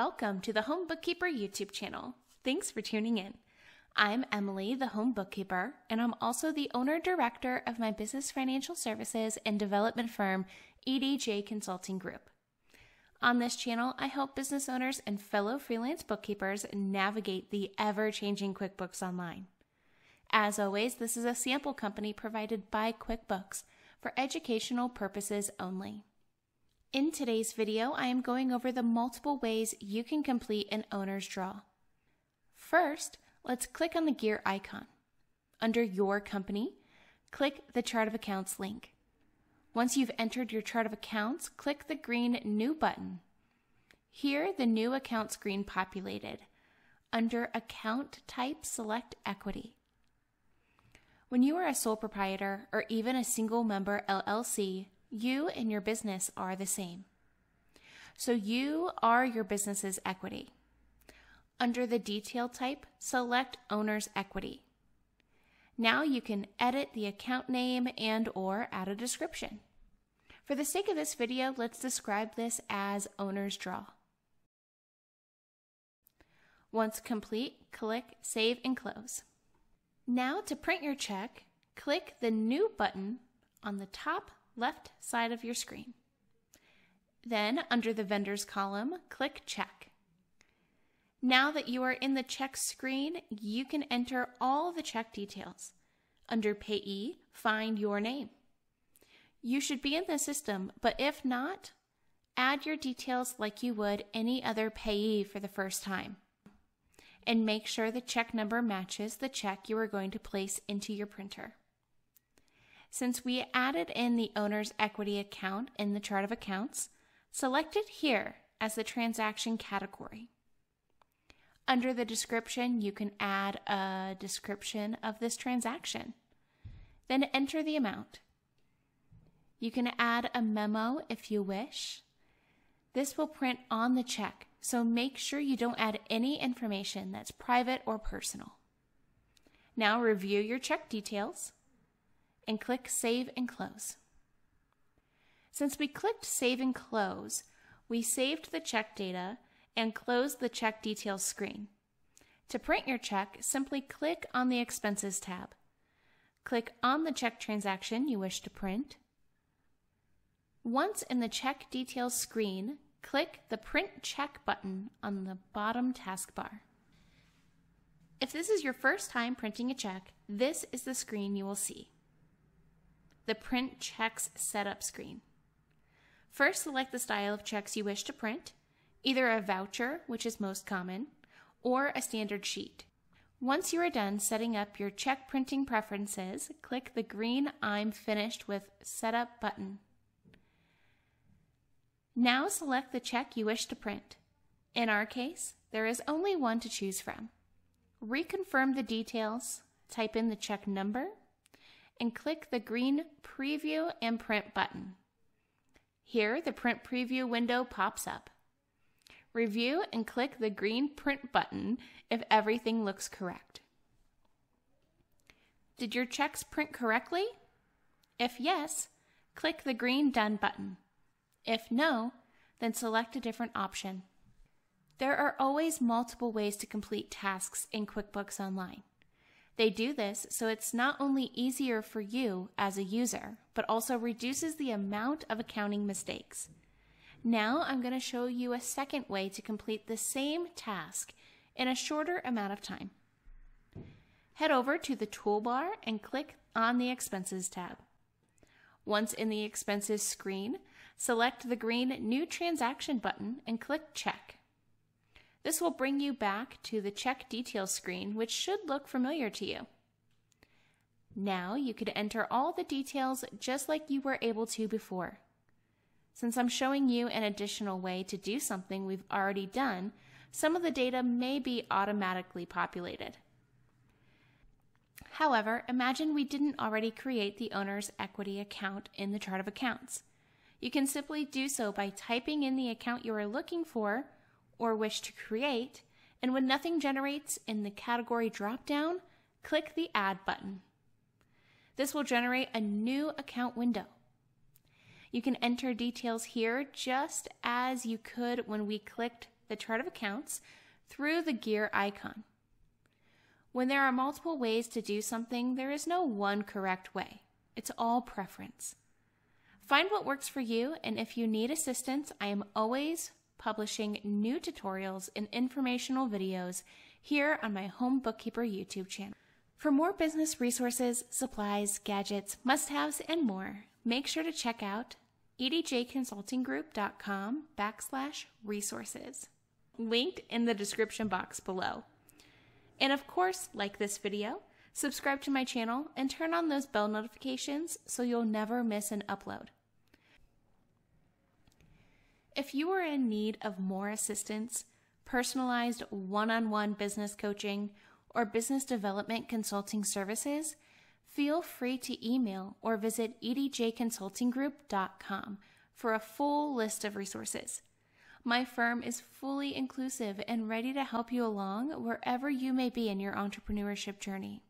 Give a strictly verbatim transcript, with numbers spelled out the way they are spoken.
welcome to the Home Bookkeeper YouTube channel. Thanks for tuning in. I'm Emily, the Home Bookkeeper, and I'm also the owner-director of my business financial services and development firm, E D J Consulting Group. On this channel, I help business owners and fellow freelance bookkeepers navigate the ever-changing QuickBooks Online. As always, this is a sample company provided by QuickBooks for educational purposes only. In today's video, I am going over the multiple ways you can complete an owner's draw. First, let's click on the gear icon. Under Your Company, click the Chart of Accounts link. Once you've entered your chart of accounts, click the green New button. Here, the New Account screen populated. Under Account Type, select Equity. When you are a sole proprietor or even a single member L L C, you and your business are the same. So you are your business's equity. Under the Detail type, select Owner's Equity. Now you can edit the account name and or add a description. For the sake of this video, let's describe this as Owner's Draw. Once complete, click Save and Close. Now to print your check, click the New button on the top left side of your screen. Then under the Vendors column, click Check. Now that you are in the check screen, you can enter all the check details. Under Payee, find your name. You should be in the system, but if not, add your details like you would any other payee for the first time. And make sure the check number matches the check you are going to place into your printer. Since we added in the owner's equity account in the chart of accounts, select it here as the transaction category. Under the description, you can add a description of this transaction. Then enter the amount. You can add a memo if you wish. This will print on the check, so make sure you don't add any information that's private or personal. Now review your check details and click Save and Close. Since we clicked Save and Close, we saved the check data and close the Check Details screen. To print your check, simply click on the Expenses tab. Click on the check transaction you wish to print. Once in the Check Details screen, click the Print Check button on the bottom taskbar. If this is your first time printing a check, this is the screen you will see. The Print Checks Setup screen. First, select the style of checks you wish to print, either a voucher, which is most common, or a standard sheet. Once you are done setting up your check printing preferences, click the green I'm Finished with Setup button. Now select the check you wish to print. In our case, there is only one to choose from. Reconfirm the details, type in the check number, and click the green Preview and Print button. Here, the Print Preview window pops up. Review and click the green Print button if everything looks correct. Did your checks print correctly? If yes, click the green Done button. If no, then select a different option. There are always multiple ways to complete tasks in QuickBooks Online. They do this so it's not only easier for you as a user, but also reduces the amount of accounting mistakes. Now I'm going to show you a second way to complete the same task in a shorter amount of time. Head over to the toolbar and click on the Expenses tab. Once in the Expenses screen, select the green New Transaction button and click Check. This will bring you back to the Check Details screen, which should look familiar to you. Now you could enter all the details just like you were able to before. Since I'm showing you an additional way to do something we've already done, some of the data may be automatically populated. However, imagine we didn't already create the owner's equity account in the chart of accounts. You can simply do so by typing in the account you are looking for or wish to create, and when nothing generates in the category dropdown, click the Add button. This will generate a new account window. You can enter details here just as you could when we clicked the chart of accounts through the gear icon. When there are multiple ways to do something, there is no one correct way. It's all preference. Find what works for you, and if you need assistance, I am always publishing new tutorials and informational videos here on my Home Bookkeeper YouTube channel. For more business resources, supplies, gadgets, must-haves, and more, make sure to check out edjconsultinggroup.com backslash resources, linked in the description box below. And of course, like this video, subscribe to my channel, and turn on those bell notifications so you'll never miss an upload. If you are in need of more assistance, personalized one-on-one business coaching, or business development consulting services, feel free to email or visit E D J consulting group dot com for a full list of resources. My firm is fully inclusive and ready to help you along wherever you may be in your entrepreneurship journey.